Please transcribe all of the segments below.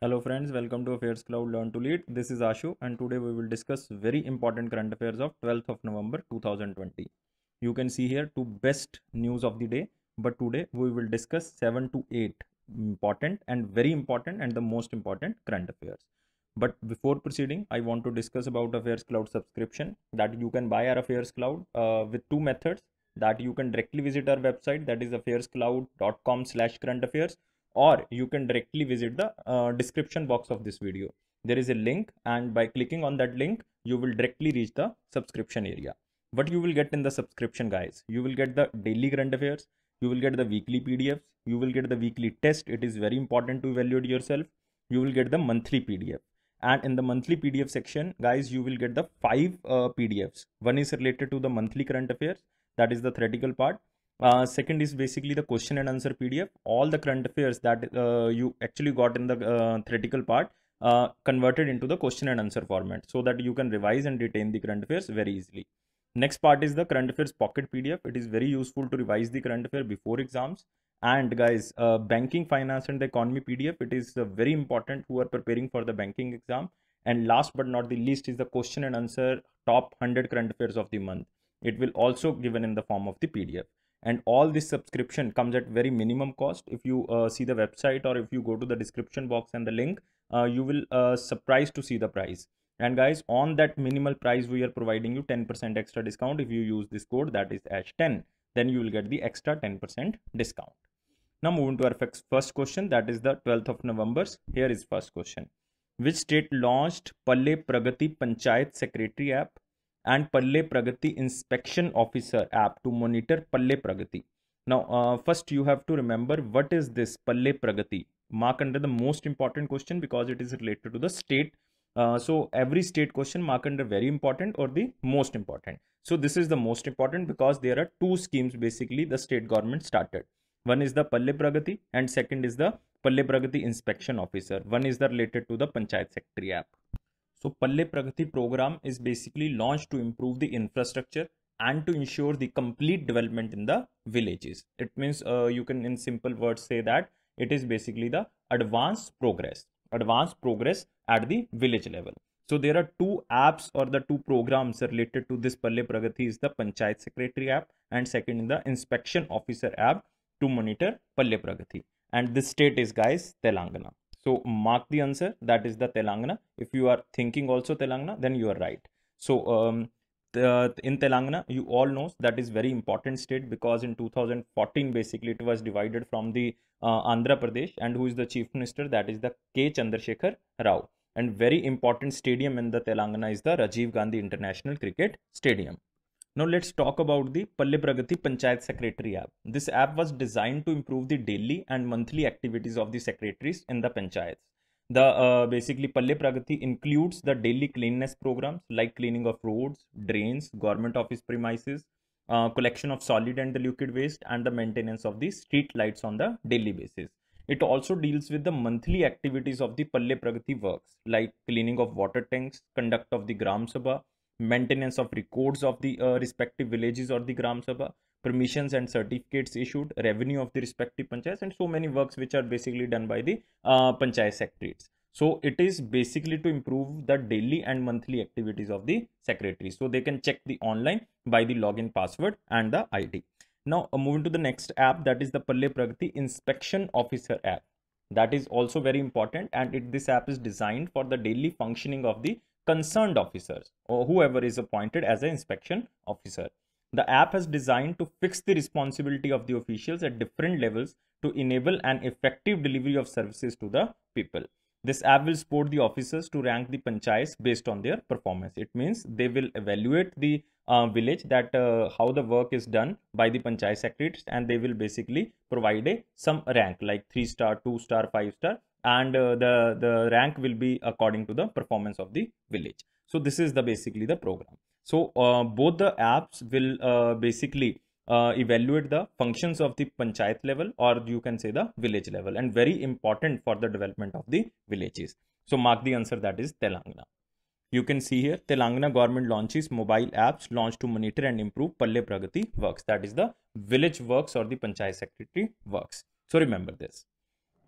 Hello friends, welcome to Affairs Cloud Learn to Lead. This is Ashu and today we will discuss very important current affairs of 12th of November 2020. You can see here two best news of the day, but today we will discuss 7 to 8 important and very important and the most important current affairs. But before proceeding, I want to discuss about Affairs Cloud subscription that you can buy our Affairs Cloud with two methods that you can directly visit our website, that is affairscloud.com/currentaffairs. Or you can directly visit the description box of this video. There is a link and by clicking on that link, you will directly reach the subscription area. What you will get in the subscription, guys, you will get the daily current affairs, you will get the weekly PDFs, you will get the weekly test. It is very important to evaluate yourself. You will get the monthly PDF. And in the monthly PDF section, guys, you will get the five PDFs. One is related to the monthly current affairs. That is the theoretical part. Second is basically the question and answer PDF. All the current affairs that you actually got in the theoretical part converted into the question and answer format so that you can revise and retain the current affairs very easily. Next part is the current affairs pocket PDF. It is very useful to revise the current affair before exams. And guys, banking, finance and the economy PDF. It is very important who are preparing for the banking exam. And last but not the least is the question and answer top 100 current affairs of the month. It will also given in the form of the PDF. And all this subscription comes at very minimum cost. If you see the website or if you go to the description box and the link, you will surprised to see the price. And guys, on that minimal price, we are providing you 10% extra discount. If you use this code, that is H10, then you will get the extra 10% discount. Now moving to our first question, that is the 12th of November. Here is first question. Which state launched Palle Pragati Panchayat Secretary app and Palle Pragati Inspection Officer app to monitor Palle Pragati? Now, first you have to remember what is this Palle Pragati. Mark under the most important question because it is related to the state. So every state question mark under very important or the most important. So this is the most important because there are two schemes basically the state government started. One is the Palle Pragati and second is the Palle Pragati Inspection Officer. One is the related to the Panchayat Secretary app. So Palle Pragati program is basically launched to improve the infrastructure and to ensure the complete development in the villages. It means you can in simple words say that it is basically the advanced progress at the village level. So there are two apps or the two programs related to this Palle Pragati is the Panchayat Secretary app and second is the Inspection Officer app to monitor Palle Pragati. And this state is guys Telangana. So mark the answer, that is the Telangana. If you are thinking also Telangana, then you are right. So in Telangana, you all know that is very important state because in 2014, basically it was divided from the Andhra Pradesh and who is the chief minister, that is the K. Chandrasekhar Rao. And very important stadium in the Telangana is the Rajiv Gandhi International Cricket Stadium. Now let's talk about the Palle Pragati Panchayat Secretary app. This app was designed to improve the daily and monthly activities of the secretaries in the panchayats. The basically Palle Pragati includes the daily cleanliness programs like cleaning of roads, drains, government office premises, collection of solid and liquid waste and the maintenance of the street lights on the daily basis. It also deals with the monthly activities of the Palle Pragati works like cleaning of water tanks, conduct of the Gram Sabha, maintenance of records of the respective villages or the Gram Sabha, permissions and certificates issued, revenue of the respective panchayats and so many works which are basically done by the panchayat secretaries. So it is basically to improve the daily and monthly activities of the secretary. So they can check the online by the login password and the ID. Now moving to the next app, that is the Palle Pragati Inspection Officer app. That is also very important and this app is designed for the daily functioning of the concerned officers or whoever is appointed as an inspection officer. The app is designed to fix the responsibility of the officials at different levels to enable an effective delivery of services to the people. This app will support the officers to rank the panchayats based on their performance. It means they will evaluate the village that how the work is done by the panchayat secretaries and they will basically provide some rank like 3-star, 2-star, 5-star. And the rank will be according to the performance of the village. So this is the basically the program. So both the apps will basically evaluate the functions of the panchayat level or you can say the village level and very important for the development of the villages. So mark the answer, that is Telangana. You can see here Telangana government launches mobile apps launched to monitor and improve Palle Pragati works. That is the village works or the panchayat secretary works. So remember this.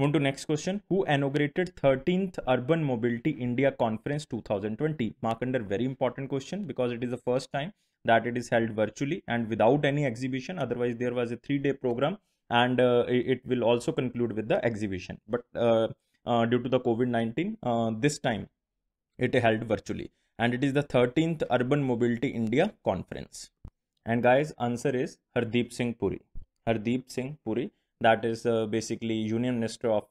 On to next question. Who inaugurated 13th Urban Mobility India Conference 2020? Mark under very important question because it is the first time that it is held virtually and without any exhibition. Otherwise, there was a 3-day program and it will also conclude with the exhibition. But due to the COVID-19, this time it held virtually. And it is the 13th Urban Mobility India Conference. And guys, answer is Hardeep Singh Puri. Hardeep Singh Puri. That is basically Union Minister of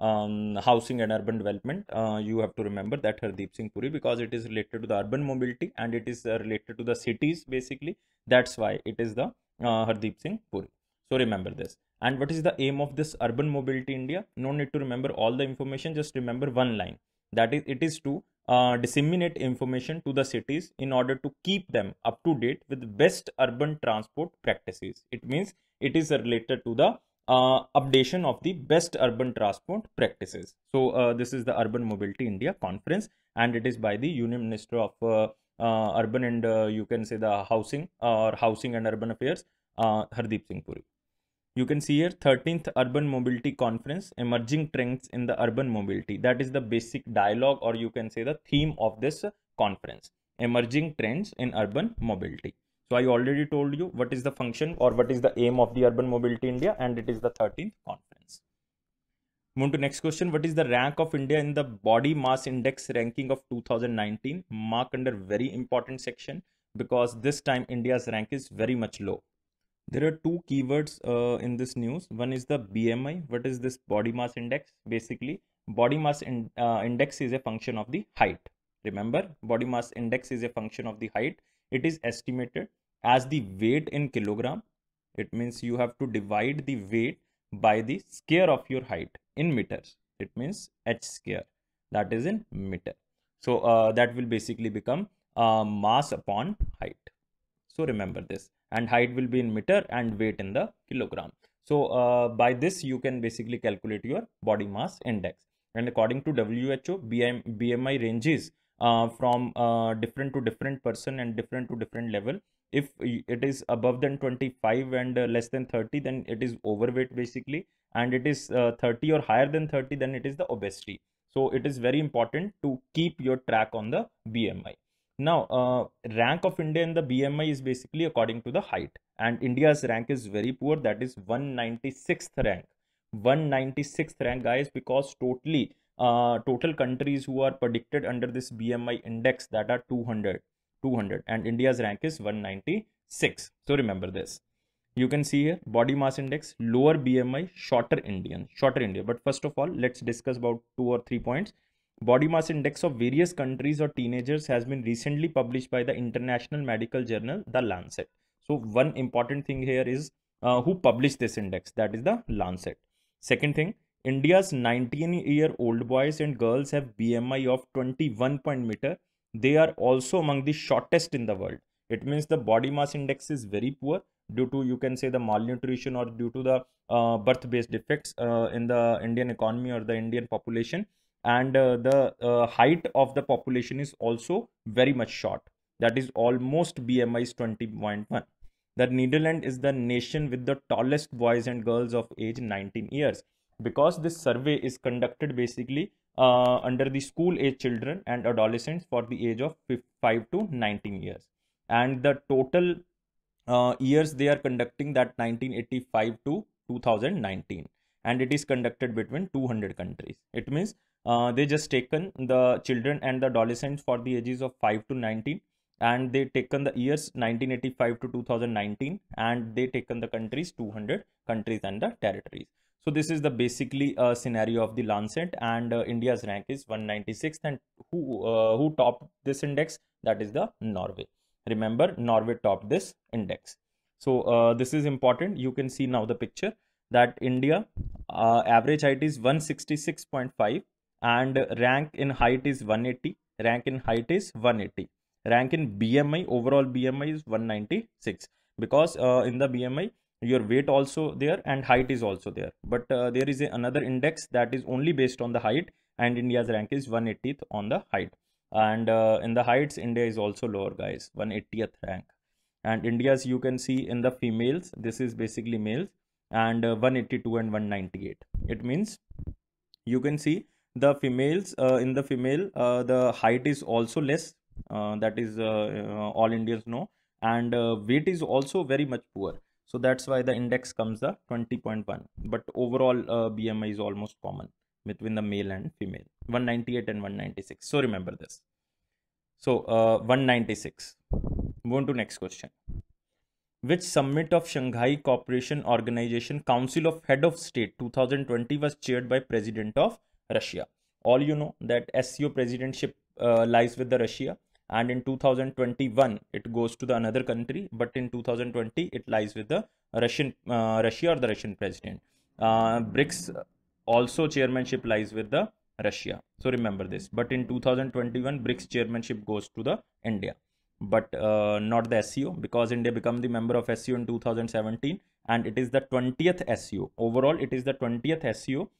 Housing and Urban Development. You have to remember that Hardeep Singh Puri because it is related to the urban mobility and it is related to the cities basically. That's why it is the Hardeep Singh Puri. So remember this. And what is the aim of this Urban Mobility India? No need to remember all the information. Just remember one line. That is, it is to disseminate information to the cities in order to keep them up to date with best urban transport practices. It means it is related to the updation of the best urban transport practices. So this is the Urban Mobility India Conference and it is by the Union Minister of Urban and you can say the Housing or Housing and Urban Affairs, Hardeep Singh Puri. You can see here 13th Urban Mobility Conference, Emerging Trends in the Urban Mobility. That is the basic dialogue or you can say the theme of this conference, Emerging Trends in Urban Mobility. So I already told you what is the function or what is the aim of the Urban Mobility India and it is the 13th conference. Move to next question. What is the rank of India in the body mass index ranking of 2019? Mark under very important section because this time India's rank is very much low. There are two keywords in this news. One is the BMI. What is this body mass index? Basically body mass index is a function of the height. Remember body mass index is a function of the height. It is estimated as the weight in kilogram. It means you have to divide the weight by the square of your height in meters. It means h square, that is in meter. So that will basically become mass upon height. So remember this, and height will be in meter and weight in the kilogram. So by this you can basically calculate your body mass index. And according to WHO, BMI ranges from different to different person and different to different level. If it is above than 25 and less than 30, then it is overweight basically, and it is 30 or higher than 30, then it is the obesity. So it is very important to keep your track on the BMI. Now rank of India in the BMI is basically according to the height, and India's rank is very poor, that is 196th rank. 196th rank guys, because totally total countries who are predicted under this BMI index, that are 200, and India's rank is 196. So remember this. You can see here body mass index, lower BMI, shorter India. But first of all, let's discuss about 2 or 3 points. Body mass index of various countries or teenagers has been recently published by the international medical journal, The Lancet. So one important thing here is who published this index, that is The Lancet. Second thing, India's 19-year-old boys and girls have BMI of 21 meter. They are also among the shortest in the world. It means the body mass index is very poor due to, you can say, the malnutrition or due to the birth-based defects in the Indian economy or the Indian population. And the height of the population is also very much short. That is almost BMI is 20.1. The Netherlands is the nation with the tallest boys and girls of age 19 years. Because this survey is conducted basically under the school age children and adolescents for the age of 5 to 19 years. And the total years they are conducting, that 1985 to 2019. And it is conducted between 200 countries. It means they just taken the children and the adolescents for the ages of 5 to 19. And they taken the years 1985 to 2019. And they taken the countries, 200 countries and the territories. So this is the basically scenario of The Lancet, and India's rank is 196th, and who topped this index? That is the Norway. Remember, Norway topped this index. So this is important. You can see now the picture that India average height is 166.5 and rank in height is 180. Rank in BMI, overall BMI is 196 because in the BMI, your weight also there and height is also there. But there is another index that is only based on the height, and India's rank is 180th on the height. And in the heights, India is also lower guys, 180th rank. And India's, you can see in the females, this is basically males, and 182 and 198. It means you can see the females, in the female the height is also less, that is all Indians know, and weight is also very much poor. So that's why the index comes the 20.1, but overall BMI is almost common between the male and female, 198 and 196. So remember this. So 196. Go on to next question. Which summit of Shanghai Cooperation Organization Council of Head of State 2020 was chaired by President of Russia? All you know that SCO presidentship lies with the Russia, and in 2021 it goes to the another country, but in 2020 it lies with the Russian Russia or the Russian president. BRICS also chairmanship lies with the Russia. So remember this. But in 2021 BRICS chairmanship goes to the India, but not the SCO, because India became the member of SCO in 2017, and it is the 20th SCO. Overall it is the 20th SCO,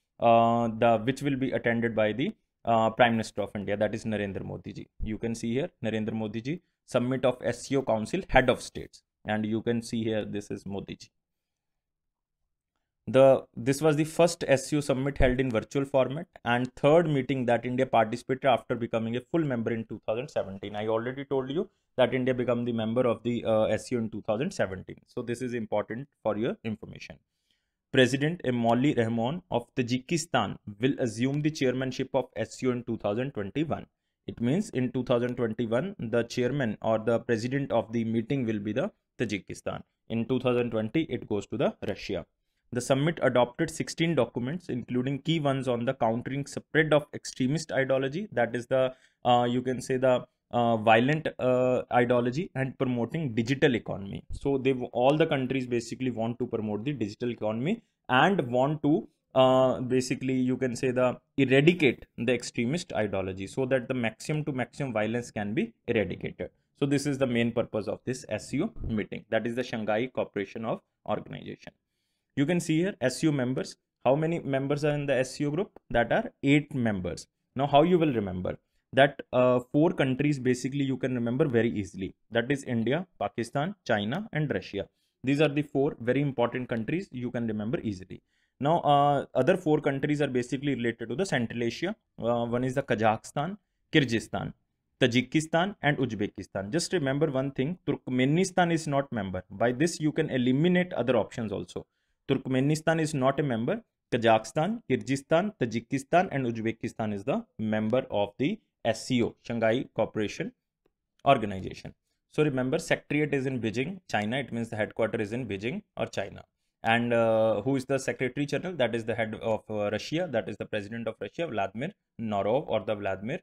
which will be attended by the Prime Minister of India, that is Narendra Modi ji. You can see here Narendra Modi ji, Summit of SCO Council Head of States, and you can see here this is Modi ji. This was the first SCO summit held in virtual format and third meeting that India participated after becoming a full member in 2017. I already told you that India became the member of the SCO in 2017. So this is important for your information. President Emomali Rahmon of Tajikistan will assume the chairmanship of SCO in 2021. It means in 2021 the chairman or the president of the meeting will be the Tajikistan. In 2020 it goes to the Russia. The summit adopted 16 documents, including key ones on the countering spread of extremist ideology, that is the, you can say the violent ideology, and promoting digital economy. So they, all the countries basically want to promote the digital economy and want to basically, you can say the eradicate the extremist ideology so that the maximum to maximum violence can be eradicated. So this is the main purpose of this SCO meeting, that is the Shanghai Cooperation of Organization. You can see here SCO members. How many members are in the SCO group? That are 8 members. Now how you will remember that 4 countries basically you can remember very easily. That is India, Pakistan, China and Russia. These are the 4 very important countries you can remember easily. Now other 4 countries are basically related to the Central Asia. One is the Kazakhstan, Kyrgyzstan, Tajikistan and Uzbekistan. Just remember one thing, Turkmenistan is not member. By this you can eliminate other options also. Turkmenistan is not a member. Kazakhstan, Kyrgyzstan, Tajikistan and Uzbekistan is the member of the SCO, Shanghai Cooperation Organization. So remember, Secretariat is in Beijing, China. It means the headquarters is in Beijing or China. And who is the Secretary General? That is the head of Russia. That is the President of Russia, Vladimir Norov or the Vladimir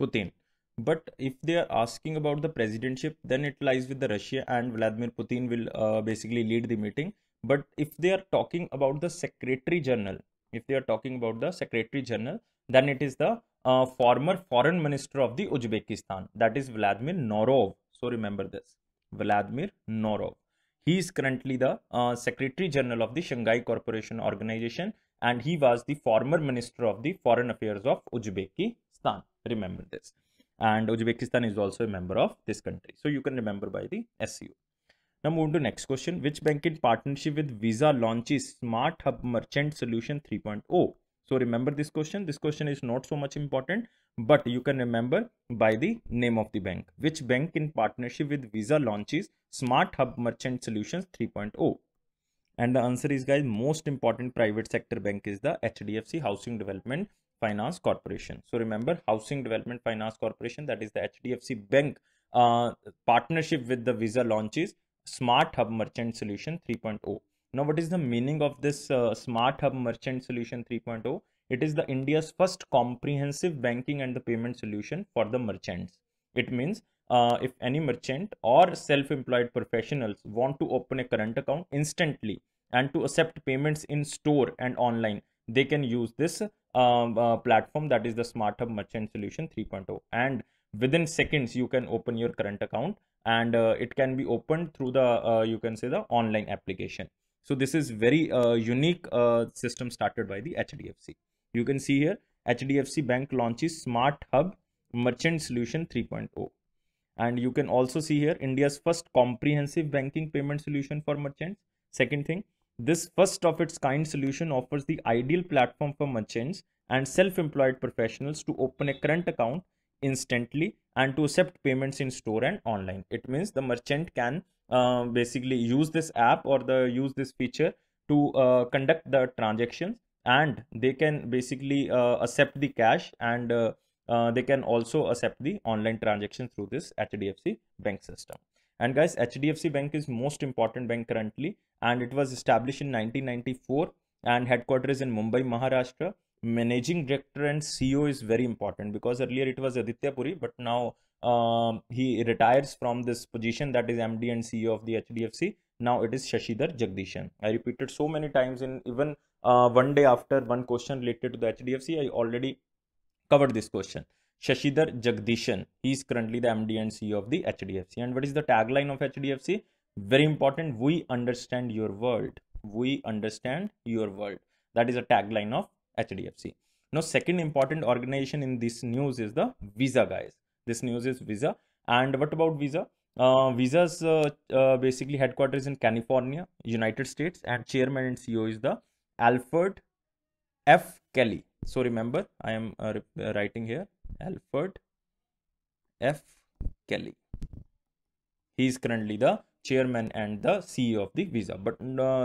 Putin. But if they are asking about the presidentship, then it lies with the Russia and Vladimir Putin will basically lead the meeting. But if they are talking about the Secretary General, then it is the former Foreign Minister of the Uzbekistan, that is Vladimir Norov. So remember this, Vladimir Norov. He is currently the Secretary General of the Shanghai Cooperation Organization, and he was the former Minister of the Foreign Affairs of Uzbekistan. Remember this. And Uzbekistan is also a member of this country. So you can remember by the SCO. Now move to next question. Which bank in partnership with Visa launches Smart Hub Merchant Solution 3.0? So remember this question. This question is not so much important, but you can remember by the name of the bank. Which bank in partnership with Visa launches Smart Hub Merchant Solutions 3.0? And the answer is, guys, most important private sector bank is the HDFC, Housing Development Finance Corporation. So remember, Housing Development Finance Corporation, that is the HDFC bank, partnership with the Visa launches Smart Hub Merchant Solution 3.0. Now what is the meaning of this Smart Hub Merchant Solution 3.0? It is the India's first comprehensive banking and the payment solution for the merchants. It means if any merchant or self-employed professionals want to open a current account instantly and to accept payments in store and online, they can use this platform, that is the Smart Hub Merchant Solution 3.0. And within seconds you can open your current account, and it can be opened through the you can say the online application. So this is very unique system started by the HDFC. You can see here HDFC Bank launches Smart Hub Merchant Solution 3.0, and you can also see here India's first comprehensive banking payment solution for merchants. Second thing, This first of its kind solution offers the ideal platform for merchants and self-employed professionals to open a current account instantly and to accept payments in store and online. It means the merchant can basically use this app or use this feature to conduct the transactions, and they can basically accept the cash, and they can also accept the online transaction through this HDFC bank system. And guys, HDFC bank is most important bank currently, and it was established in 1994 and headquarters in Mumbai, Maharashtra. Managing director and CEO is very important because earlier it was Aditya Puri, but now he retires from this position, that is MD and CEO of the HDFC. Now it is Shashidhar Jagdishan. I repeated so many times in even one day after one question related to the HDFC, I already covered this question. Shashidhar Jagdishan, he is currently the MD and CEO of the HDFC. And what is the tagline of HDFC? Very important, we understand your world. We understand your world. That is a tagline of HDFC. Now, second important organization in this news is the Visa, guys. This news is Visa. And what about Visa? Visa's basically headquarters in California, United States, and chairman and CEO is the Alfred F. Kelly. So remember, I am writing here Alfred F. Kelly. He is currently the chairman and the CEO of the Visa, but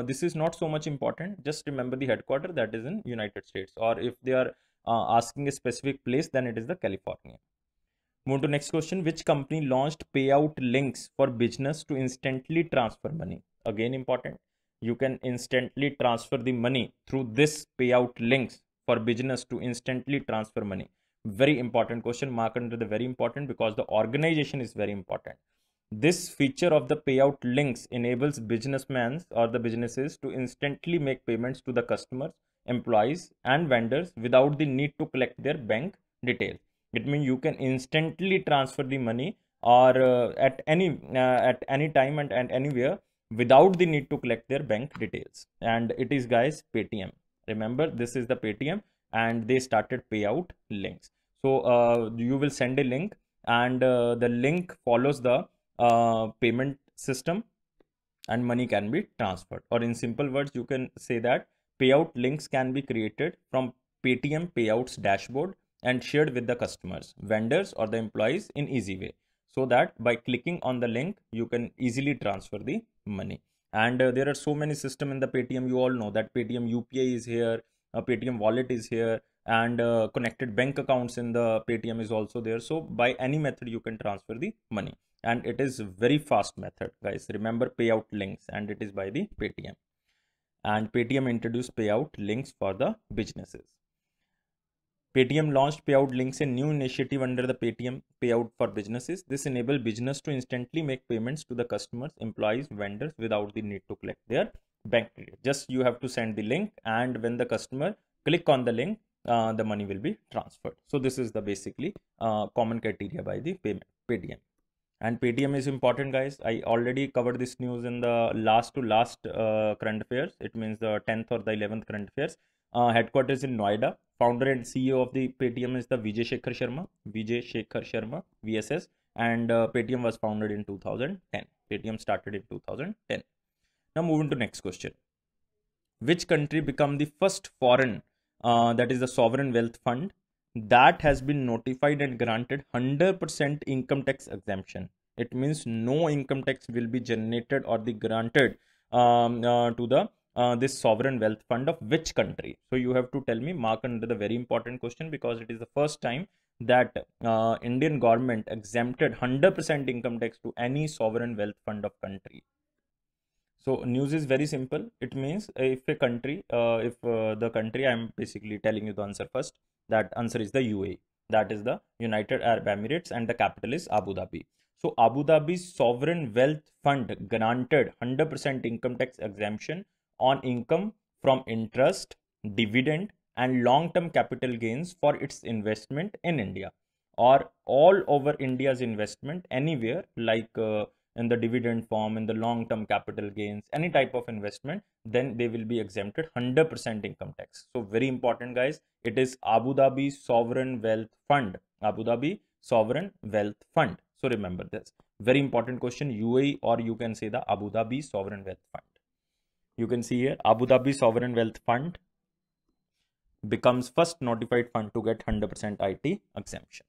this is not so much important. Just remember the headquarters, that is in United States, or if they are asking a specific place, then it is the California. Move to next question. Which company launched payout links for business to instantly transfer money? Again important, you can instantly transfer the money through this payout links for business to instantly transfer money. Very important question, mark under the very important, because the organization is very important. This feature of the payout links enables businessmen or the businesses to instantly make payments to the customers, employees and vendors without the need to collect their bank details. It means you can instantly transfer the money or at any time and anywhere without the need to collect their bank details. And it is, guys, Paytm. Remember, this is the Paytm, and they started payout links. So you will send a link, and the link follows the payment system, and money can be transferred. Or in simple words, you can say that payout links can be created from Paytm payouts dashboard and shared with the customers, vendors or the employees in easy way, so that by clicking on the link you can easily transfer the money. And there are so many systems in the Paytm. You all know that Paytm UPI is here, Paytm wallet is here, and connected bank accounts in the Paytm is also there. So by any method you can transfer the money, and it is very fast method, guys. Remember, payout links, and it is by the Paytm. And Paytm introduced payout links for the businesses. Paytm launched payout links, a new initiative under the Paytm payout for businesses. This enables business to instantly make payments to the customers, employees, vendors without the need to collect their bank details. Just you have to send the link, and when the customer click on the link, the money will be transferred. So this is the basically common criteria by the Paytm. And Paytm is important, guys. I already covered this news in the last current affairs. It means the 10th or the 11th current affairs. Headquarters in Noida. Founder and CEO of the Paytm is the Vijay Shekhar Sharma, VSS. And Paytm was founded in 2010. Paytm started in 2010. Now moving to next question. Which country become the first foreign, that is the sovereign wealth fund, that has been notified and granted 100% income tax exemption? It means no income tax will be generated or the granted to the this sovereign wealth fund of which country? So you have to tell me, mark under the very important question, because it is the first time that Indian government exempted 100% income tax to any sovereign wealth fund of country. So news is very simple. It means if a country, the country, I am basically telling you the answer first. That answer is the UAE, that is the United Arab Emirates, and the capital is Abu Dhabi. So Abu Dhabi's sovereign wealth fund granted 100% income tax exemption on income from interest, dividend and long-term capital gains for its investment in India, or all over India's investment anywhere, like in the dividend form, in the long-term capital gains, any type of investment, then they will be exempted 100% income tax. So very important, guys. It is Abu Dhabi Sovereign Wealth Fund. Abu Dhabi Sovereign Wealth Fund. So remember this. Very important question, UAE, or you can say the Abu Dhabi Sovereign Wealth Fund. you can see here, Abu Dhabi Sovereign Wealth Fund becomes first notified fund to get 100% IT exemptions.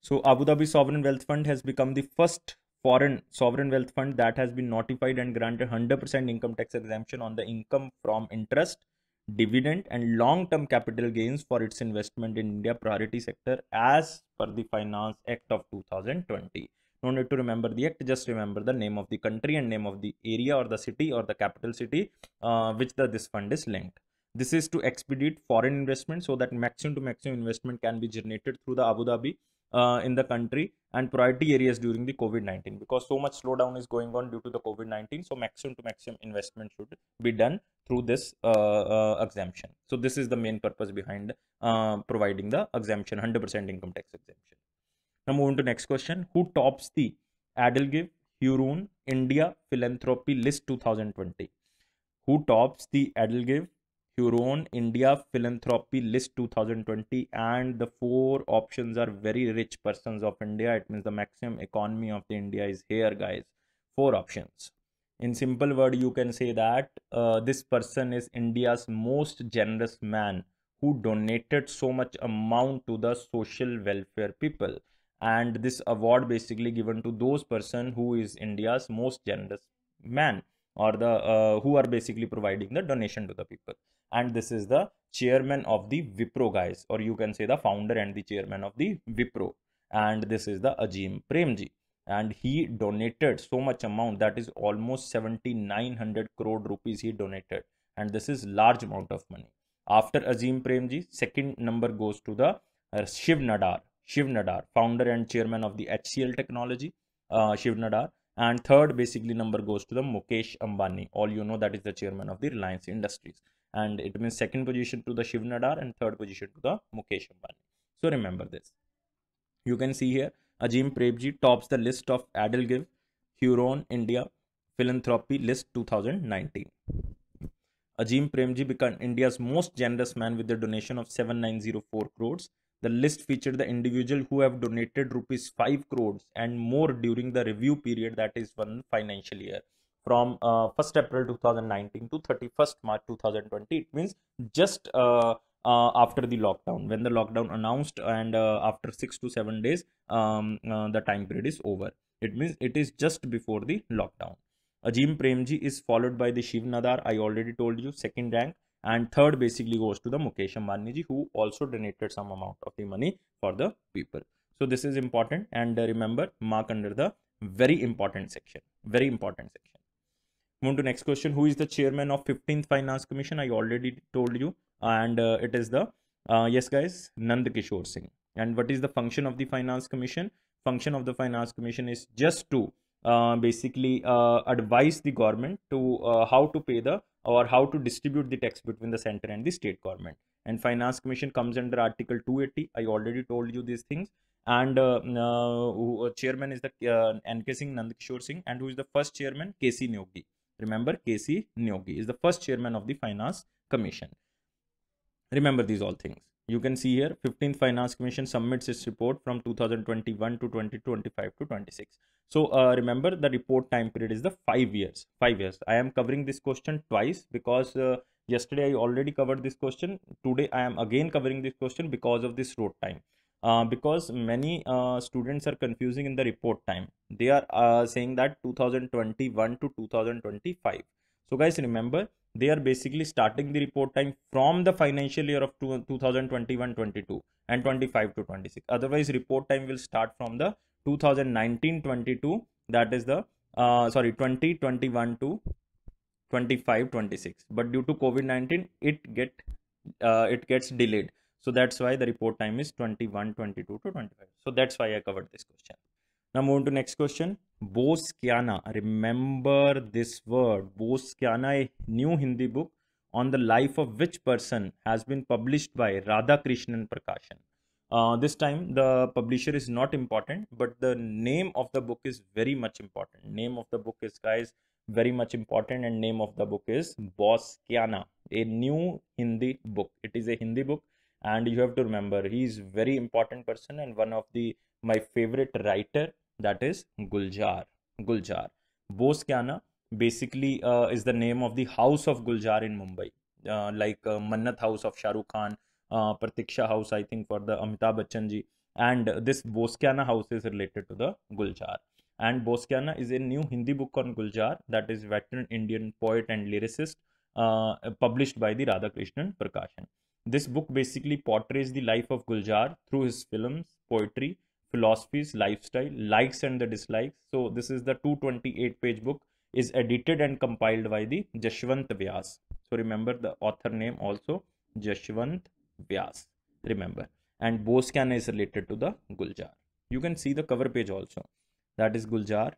So Abu Dhabi Sovereign Wealth Fund has become the first foreign sovereign wealth fund that has been notified and granted 100% income tax exemption on the income from interest, dividend and long-term capital gains for its investment in India priority sector as per the Finance Act of 2020. No need to remember the act, just remember the name of the country and name of the area or the city or the capital city which this fund is linked. This is to expedite foreign investment so that maximum to maximum investment can be generated through the Abu Dhabi in the country and priority areas during the COVID-19, because so much slowdown is going on due to the COVID-19. So maximum to maximum investment should be done through this exemption. So this is the main purpose behind providing the exemption, 100% income tax exemption. Now moving to next question. Who tops the Adelgive Huron India Philanthropy List 2020? Who tops the Adelgive Huron India Philanthropy List 2020? And the four options are very rich persons of India. It means the maximum economy of the India is here, guys. Four options. In simple word, you can say that this person is India's most generous man who donated so much amount to the social welfare people. And this award basically given to those person who is India's most generous man, or the who are basically providing the donation to the people. And this is the chairman of the Wipro, guys, or you can say the founder and the chairman of the Wipro. And this is the Azim Premji. And he donated so much amount, that is almost 7,900 crore rupees he donated. And this is large amount of money. After Azim Premji, second number goes to the Shiv Nadar. Shiv Nadar, founder and chairman of the HCL Technology, Shiv Nadar. And third basically number goes to the Mukesh Ambani. All you know, that is the chairman of the Reliance Industries. And it means second position to the Shiv Nadar and third position to the Mukesh Ambani. So remember this. You can see here, Azim Premji tops the list of Adelgive Huron India Philanthropy List 2019. Azim Premji became India's most generous man with a donation of 7,904 crores. The list featured the individual who have donated rupees 5 crores and more during the review period, that is one financial year, from 1st April 2019 to 31st March 2020. It means just after the lockdown, when the lockdown announced, and after 6 to 7 days, the time period is over. It means it is just before the lockdown. Azim Premji is followed by the Shiv Nadar, I already told you, second rank. And third basically goes to the Mukesh Ambani ji, who also donated some amount of the money for the people. So this is important, and remember, mark under the very important section. Very important section. Move to next question. Who is the chairman of 15th Finance Commission? I already told you, and it is the yes guys, Nandkishore Singh. And what is the function of the Finance Commission? Function of the Finance Commission is just to basically advise the government to how to pay the, or how to distribute the tax between the center and the state government. And Finance Commission comes under Article 280. I already told you these things. And chairman is the N.K. Singh, Nandkishore Singh. And who is the first chairman? K.C. Niyogi. Remember, K.C. Niyogi is the first chairman of the Finance Commission. Remember these all things. You can see here, 15th Finance Commission submits its report from 2021 to 2025 to 26. So remember, the report time period is the 5 years. 5 years. I am covering this question twice, because yesterday I already covered this question. Today I am again covering this question because of this road time. Because many students are confusing in the report time. They are saying that 2021 to 2025. So guys, remember, they are basically starting the report time from the financial year of 2021-22 and 25 to 26. Otherwise, report time will start from the 2019-22, that is the 2021 to 25-26. But due to COVID-19, it gets delayed. So that's why the report time is 21-22 to 25. So that's why I covered this question. Now move on to next question. Boskiyana. Remember this word. Boskiyana, a new Hindi book on the life of which person, has been published by Radha Krishnan Prakashan. This time the publisher is not important, but the name of the book is very much important. Name of the book is, guys, very much important, and name of the book is Boskiyana, a new Hindi book. It is a Hindi book, and you have to remember, he is very important person and one of the my favorite writer, that is Gulzar. Boskiyana basically is the name of the house of Gulzar in Mumbai, like Mannat House of Shah Rukh Khan, Pratiksha House, I think, for the Amitabh Bachchan ji. And this Boskiyana house is related to the Gulzar. And Boskiyana is a new Hindi book on Gulzar that is veteran Indian poet and lyricist, published by the Radhakrishnan Prakashan. This book basically portrays the life of Gulzar through his films, poetry, philosophies, lifestyle, likes and the dislikes. So this is the 228-page book, is edited and compiled by the Jashwant Vyas. So remember the author name also, Jashwant Vyas, remember. And Boskiyana is related to the Gulzar. You can see the cover page also. That is Gulzar.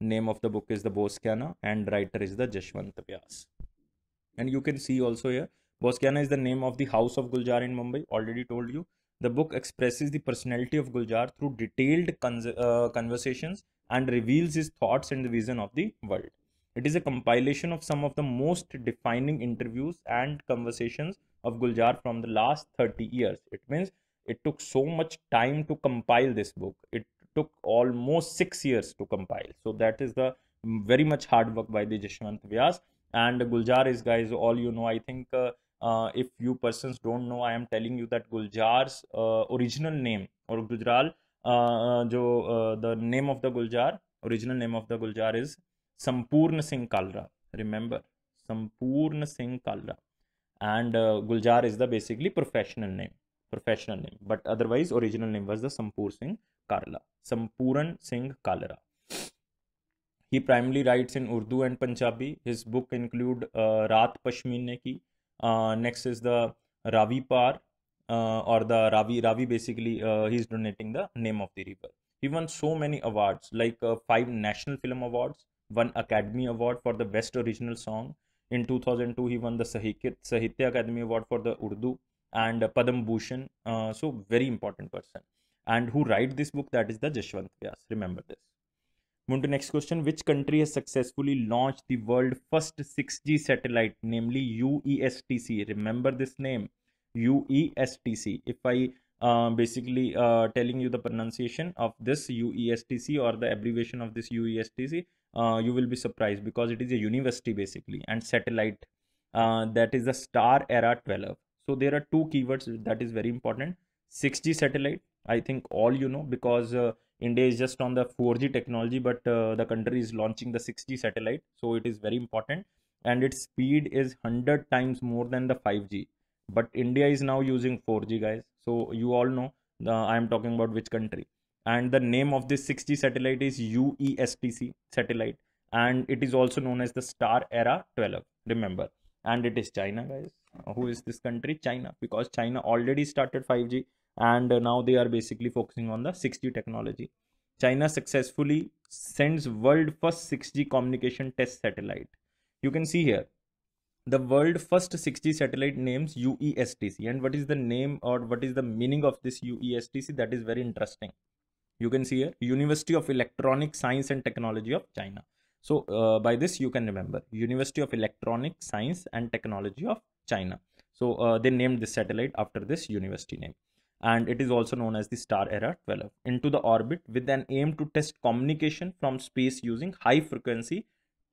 Name of the book is the Boskiyana and writer is the Jashwant Vyas. And you can see also here, Boskiyana is the name of the house of Gulzar in Mumbai, already told you. The book expresses the personality of Gulzar through detailed conversations and reveals his thoughts and the vision of the world. It is a compilation of some of the most defining interviews and conversations of Gulzar from the last 30 years. It means it took so much time to compile this book. It took almost 6 years to compile. So that is the very much hard work by the Jashwant Vyas. And Gulzar is, guys, all you know. I think if you persons don't know, I am telling you that Gulzar's original name, or Gujral, the name of the Gulzar, original name of the Gulzar is Sampoorna Singh Kalra. Remember, Sampoorna Singh Kalra. And Gulzar is the basically professional name, but otherwise original name was the Sampooran Singh Kalra. He primarily writes in Urdu and Punjabi. His book include Raat Pashmine Ki. Next is the Ravi Par, or the Ravi basically he's donating the name of the river. He won so many awards, like 5 National Film Awards, 1 Academy Award for the Best Original Song. In 2002, he won the Sahitya Academy Award for the Urdu and Padam Bhushan. So very important person. And who write this book? That is the Jashwant Vyas. Remember this. Move to next question. Which country has successfully launched the world's first 6G satellite, namely UESTC? Remember this name, UESTC. If I basically telling you the pronunciation of this UESTC, or the abbreviation of this UESTC, you will be surprised, because it is a university basically, and satellite, that is the Star Era 12. So there are 2 keywords that is very important. 6G satellite, I think all you know, because India is just on the 4G technology, but the country is launching the 6G satellite. So it is very important, and its speed is 100 times more than the 5G. But India is now using 4G, guys. So you all know, I am talking about which country. And the name of this 6G satellite is UESTC satellite. And it is also known as the Star Era 12, remember. And it is China, guys. Who is this country? China, because China already started 5G. And now they are basically focusing on the 6G technology. China successfully sends world first 6G communication test satellite. You can see here, the world first 6G satellite names UESTC. And what is the name, or what is the meaning of this UESTC? That is very interesting. You can see here, University of Electronic Science and Technology of China. So by this you can remember, University of Electronic Science and Technology of China. So they named this satellite after this university name. And it is also known as the Star Era 12, into the orbit with an aim to test communication from space using high frequency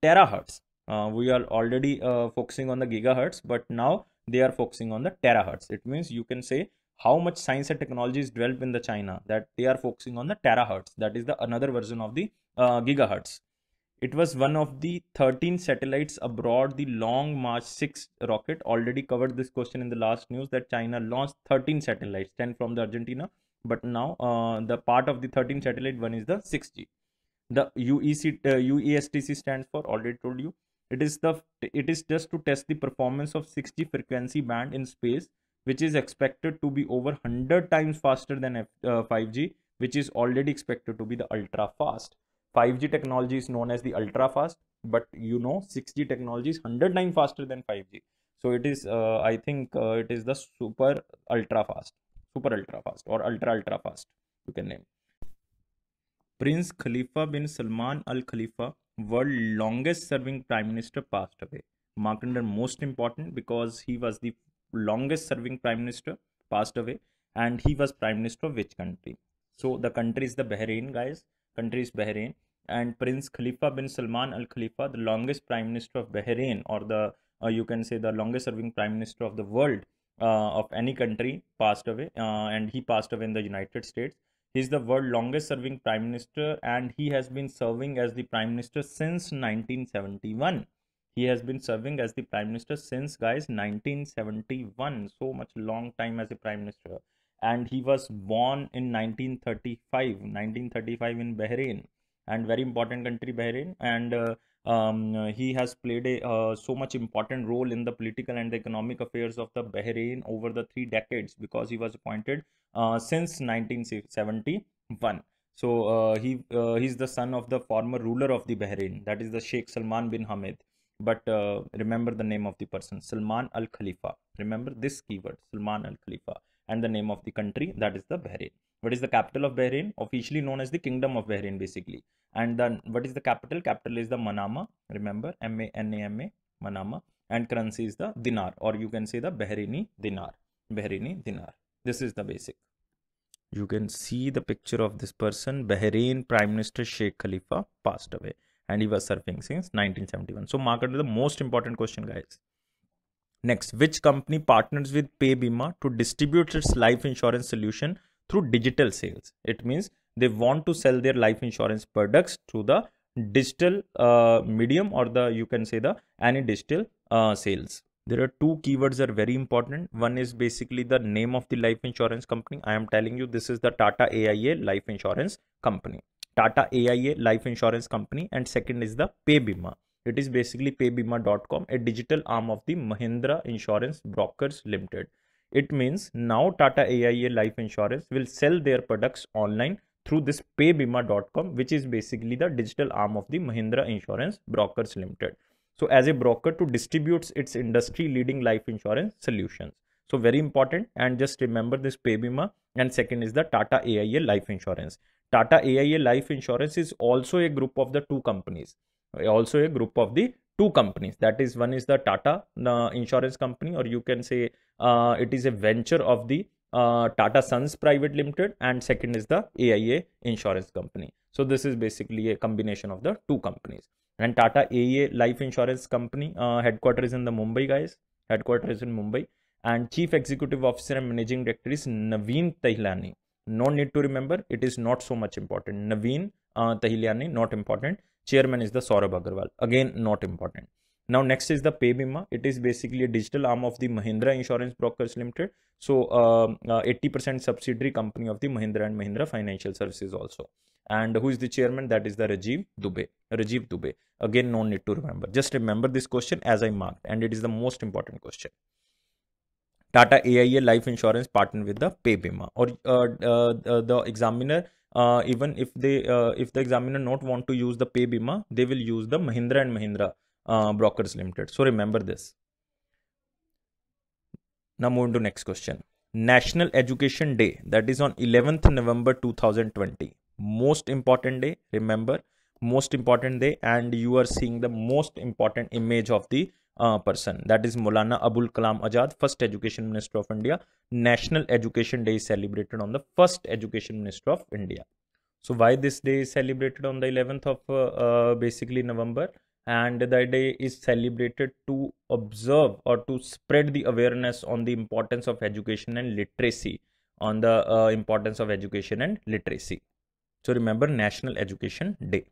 terahertz. We are already focusing on the gigahertz, but now they are focusing on the terahertz. It means you can say how much science and technology is developed in the China, that they are focusing on the terahertz. That is the another version of the gigahertz. It was one of the 13 satellites aboard the Long March 6 rocket. Already covered this question in the last news, that China launched 13 satellites, 10 from the Argentina. But now the part of the 13 satellite, one is the 6G. The UESTC stands for, already told you. It is just to test the performance of 6G frequency band in space, which is expected to be over 100 times faster than 5G, which is already expected to be the ultra fast. 5G technology is known as the ultra fast, but you know 6G technology is 100 times faster than 5G. So it is, I think it is the super ultra fast or ultra fast, you can name. Prince Khalifa bin Salman Al-Khalifa, world longest serving prime minister, passed away. Marked under most important because he was the longest serving prime minister, passed away. And he was prime minister of which country? So the country is Bahrain, guys. and Prince Khalifa bin Salman Al-Khalifa, the longest prime minister of Bahrain, or the you can say the longest serving prime minister of the world of any country, passed away, and he passed away in the United States. He is the world's longest serving prime minister, and he has been serving as the prime minister since 1971. He has been serving as the prime minister since, guys, 1971. So much long time as a prime minister. And he was born in 1935 in Bahrain, and very important country Bahrain. And he has played a so much important role in the political and the economic affairs of the Bahrain over the 3 decades, because he was appointed since 1971. So he's the son of the former ruler of the Bahrain, that is the Sheikh Salman bin Hamad. But remember the name of the person, Salman Al Khalifa. Remember this keyword, Salman Al Khalifa, and the name of the country, that is the Bahrain. What is the capital of Bahrain? Officially known as the Kingdom of Bahrain, basically. And then what is the capital? Capital is the Manama. Remember, M-A-N-A-M-A, Manama. And currency is the dinar, or you can say the Bahraini dinar. Bahraini dinar. This is the basic. You can see the picture of this person. Bahrain Prime Minister Sheikh Khalifa passed away, and he was serving since 1971. So mark it the most important question, guys. Next, which company partners with PayBima to distribute its life insurance solution through digital sales? It means they want to sell their life insurance products through the digital medium, or the you can say the any digital sales. There are 2 keywords that are very important. One is basically the name of the life insurance company. I am telling you, this is the Tata AIA Life Insurance Company. Tata AIA Life Insurance Company. And second is the PayBima. It is basically paybima.com, a digital arm of the Mahindra Insurance Brokers Limited. It means now Tata AIA Life Insurance will sell their products online through this paybima.com, which is basically the digital arm of the Mahindra Insurance Brokers Limited. So as a broker to distributes its industry leading life insurance solutions. So very important, and just remember this PayBima, and second is the Tata AIA Life Insurance. Tata AIA Life Insurance is also a group of the 2 companies. Also a group of the 2 companies. That is, one is the Tata Insurance Company, or you can say it is a venture of the Tata Sons Private Limited, and second is the AIA Insurance Company. So this is basically a combination of the 2 companies. And Tata AIA Life Insurance Company headquarters in the Mumbai, guys. Headquarters in Mumbai, and Chief Executive Officer and Managing Director is Naveen Tahilyani. No need to remember, it is not so much important. Naveen Tahilyani, not important. Chairman is the Saurabh Agarwal, again not important. Now next is the PayBima. It is basically a digital arm of the Mahindra Insurance Brokers Limited. So 80% subsidiary company of the Mahindra and Mahindra Financial Services also. And who is the chairman? That is the Rajiv Dubey. Rajiv Dubey. Again, no need to remember. Just remember this question as I marked, and it is the most important question. Tata AIA Life Insurance partner with the PayBima, or the examiner. Even if the examiner not want to use the PayBima, they will use the Mahindra and Mahindra Brokers Limited. So remember this. Now move on to next question. National Education Day, that is on 11th November 2020. Most important day, remember, most important day. And you are seeing the most important image of the person, that is Maulana Abul Kalam Azad, first education minister of India. National Education Day is celebrated on the first education minister of India. So why this day is celebrated on the 11th of basically November? And the day is celebrated to observe or to spread the awareness on the importance of education and literacy, on the importance of education and literacy. So remember National Education Day.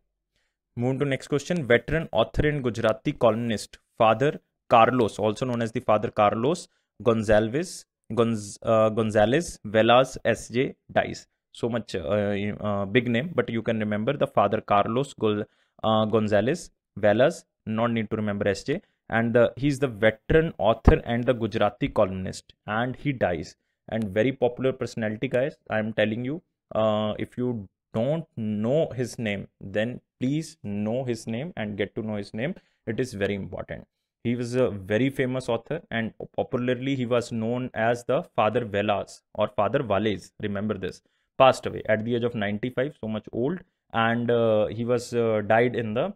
Move to next question. Veteran, author and Gujarati columnist Father Carlos, also known as the Father Carlos Gonzalez Velas S.J. dies. So much big name, but you can remember the Father Carlos Gonzalez Velas, not need to remember S.J. And he is the veteran author and the Gujarati columnist, and he dies. And very popular personality, guys. I am telling you, if you don't know his name, then please know his name and get to know his name. It is very important. He was a very famous author, and popularly he was known as the Father Velas or Father Vales. Remember this. Passed away at the age of 95, so much old. And he was died in the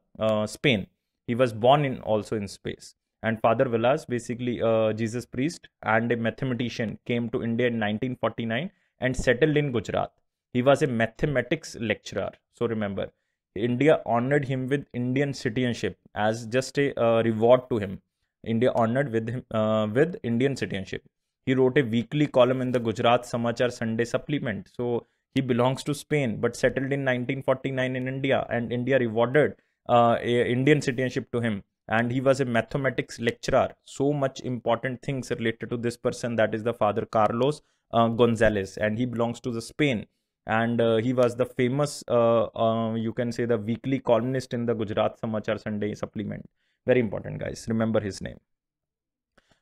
Spain. He was born in also in Spain. And Father Velas, basically Jesus priest and a mathematician, came to India in 1949 and settled in Gujarat. He was a mathematics lecturer. So remember, India honored him with Indian citizenship as just a reward to him. India honored with Indian citizenship. He wrote a weekly column in the Gujarat Samachar Sunday supplement. So he belongs to Spain but settled in 1949 in India, and India rewarded Indian citizenship to him. And he was a mathematics lecturer. So much important things related to this person, that is the Father Carlos Gonzalez, and he belongs to the Spain. And he was the famous, you can say, the weekly columnist in the Gujarat Samachar Sunday supplement. Very important, guys. Remember his name.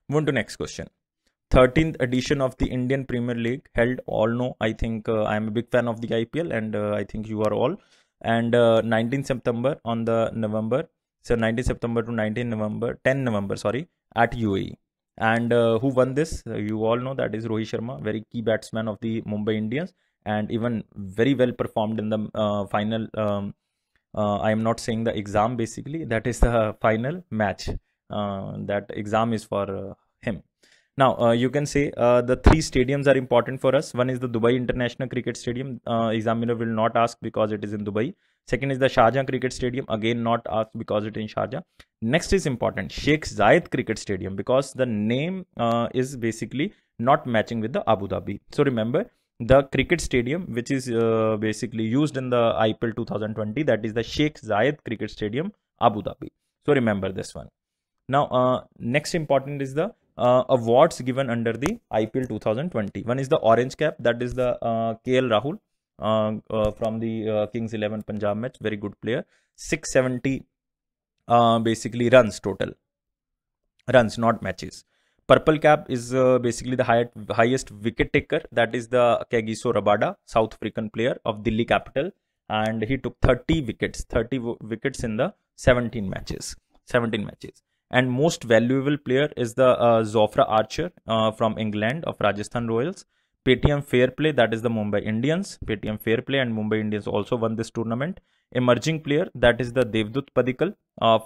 Move on to next question. 13th edition of the Indian Premier League held. All know, I think I am a big fan of the IPL, and I think you are all. And 10 November at UAE. And who won this? You all know that is Rohit Sharma, very key batsman of the Mumbai Indians, and even very well performed in the final. I am not saying the exam, basically, that is the final match. That exam is for him. Now, you can say the three stadiums are important for us. One is the Dubai International Cricket Stadium. Examiner will not ask because it is in Dubai. Second is the Sharjah Cricket Stadium. Again, not asked because it is in Sharjah. Next is important, Sheikh Zayed Cricket Stadium, because the name is basically not matching with the Abu Dhabi. So remember, the cricket stadium which is basically used in the IPL 2020, that is the Sheikh Zayed Cricket Stadium, Abu Dhabi. So remember this one. Now, next important is the awards given under the IPL 2020. One is the orange cap, that is the KL Rahul from the Kings 11 Punjab match, very good player. 670 basically runs total, runs not matches. Purple cap is basically the highest wicket taker, that is the Kagiso Rabada, South African player of Delhi Capital, and he took 30 wickets in the 17 matches. And most valuable player is the Zofra Archer from England of Rajasthan Royals. Paytm Fair Play, that is the Mumbai Indians. Paytm Fair Play and Mumbai Indians also won this tournament. Emerging player, that is the Devdutt Padikkal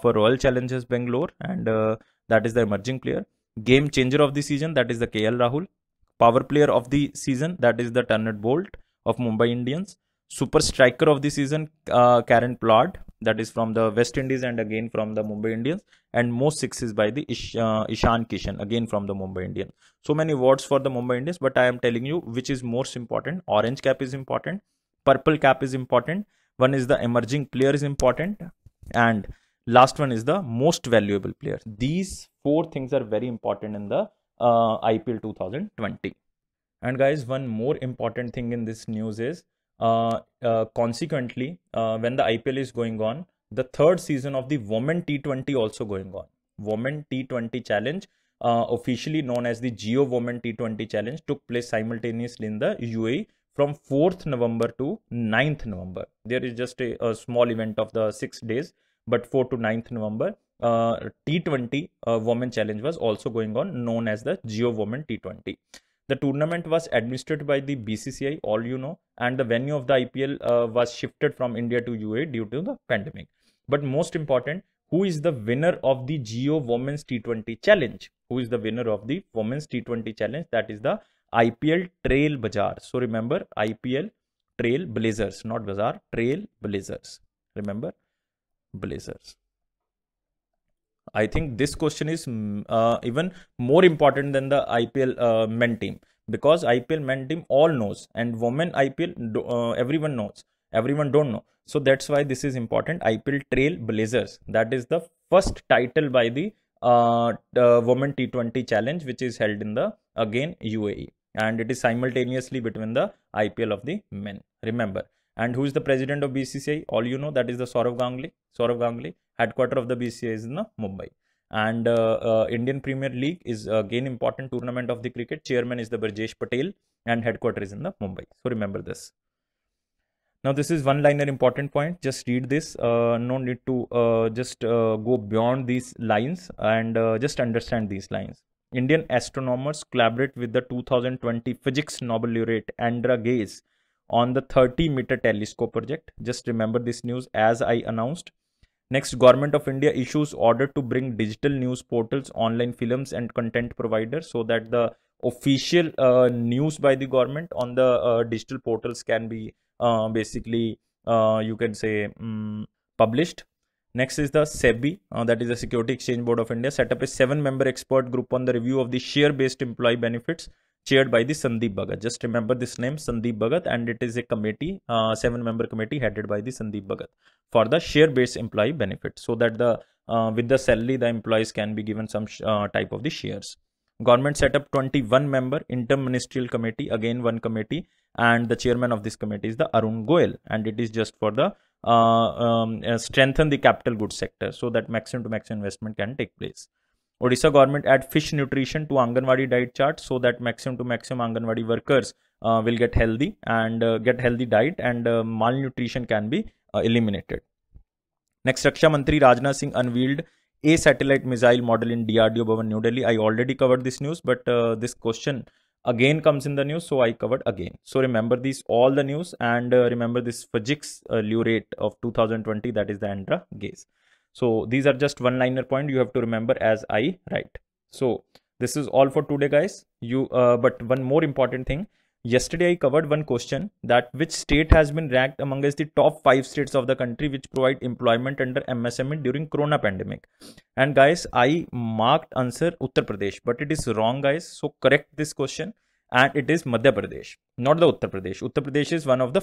for Royal Challengers Bangalore, and that is the emerging player. Game changer of the season, that is the KL Rahul. Power player of the season, that is the Ternate Bolt of Mumbai Indians. Super striker of the season, Karen Plod, that is from the West Indies and again from the Mumbai Indians. And most sixes by the Ishan Kishan, again from the Mumbai Indians. So many awards for the Mumbai Indians, but I am telling you which is most important. Orange cap is important, purple cap is important, one is the emerging player is important, and last one is the most valuable player. These four things are very important in the IPL 2020. And guys, one more important thing in this news is consequently, when the IPL is going on, the third season of the Women T20 also going on. Women T20 Challenge, officially known as the Geo Women T20 Challenge, took place simultaneously in the UAE from 4th November to 9th November. There is just a small event of the 6 days, but 4th to 9th November. T20 Women Challenge was also going on, known as the Geo Women T20. The tournament was administered by the BCCI, all you know, and the venue of the IPL was shifted from India to UAE due to the pandemic. But most important, who is the winner of the Geo Women's T20 Challenge? Who is the winner of the Women's T20 Challenge? That is the IPL Trailblazers. So remember, IPL Trailblazers, not Bazaar, Trailblazers. Remember, Blazers. I think this question is even more important than the IPL men team, because IPL men team all knows, and women IPL everyone knows, everyone don't know. So that's why this is important. IPL Trail Blazers, that is the first title by the Women T20 Challenge, which is held in the again UAE, and it is simultaneously between the IPL of the men. Remember. And who is the president of BCCI? All you know, that is the Sourav Ganguly. Sourav Ganguly, headquarter of the BCCI is in Mumbai. And Indian Premier League is again important tournament of the cricket. Chairman is the Brajesh Patel and headquarter is in the Mumbai. So remember this. Now this is one liner important point. Just read this. No need to just go beyond these lines and just understand these lines. Indian astronomers collaborate with the 2020 Physics Nobel laureate Andra Ghez on the 30-meter telescope project. Just remember this news as I announced. Next, Government of India issues order to bring digital news portals, online films and content providers, so that the official news by the government on the digital portals can be basically you can say published. Next is the SEBI, that is the Security Exchange Board of India, set up a 7-member expert group on the review of the share-based employee benefits, chaired by the Sandeep Bhagat. Just remember this name, Sandeep Bhagat, and it is a committee, 7-member committee headed by the Sandeep Bhagat for the share-based employee benefit, so that the with the salary the employees can be given some type of the shares. Government set up 21-member inter-ministerial committee, again one committee, and the chairman of this committee is the Arun Goel, and it is just for the strengthen the capital goods sector so that maximum to maximum investment can take place. Odisha government add fish nutrition to Anganwadi diet chart so that maximum to maximum Anganwadi workers will get healthy and get healthy diet, and malnutrition can be eliminated. Next, Raksha Mantri Rajnath Singh unveiled a satellite missile model in DRDO Bhavan, New Delhi. I already covered this news, but this question again comes in the news, so I covered again. So remember these all the news, and remember this physics Lurate of 2020, that is the Andra Gaze. So these are just one-liner point you have to remember as I write. So this is all for today, guys. You but one more important thing. Yesterday I covered one question, that which state has been ranked amongst the top 5 states of the country which provide employment under MSME during corona pandemic, and guys I marked answer Uttar Pradesh, but it is wrong, guys, so correct this question, and it is Madhya Pradesh, not the Uttar Pradesh. Uttar Pradesh is one of the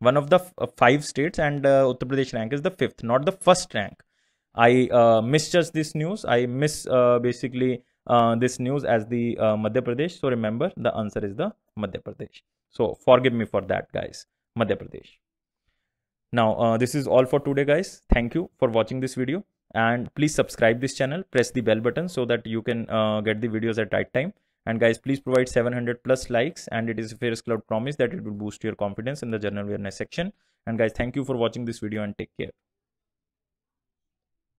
5 states, and Uttar Pradesh rank is the 5th, not the 1st rank. I misjudged this news. I basically this news as the Madhya Pradesh. So remember, the answer is the Madhya Pradesh. So forgive me for that, guys. Madhya Pradesh. Now this is all for today, guys. Thank you for watching this video, and please subscribe this channel. Press the bell button so that you can get the videos at right time. And guys, please provide 700+ likes, and it is Affairs Cloud promise that it will boost your confidence in the general awareness section. And guys, thank you for watching this video, and take care.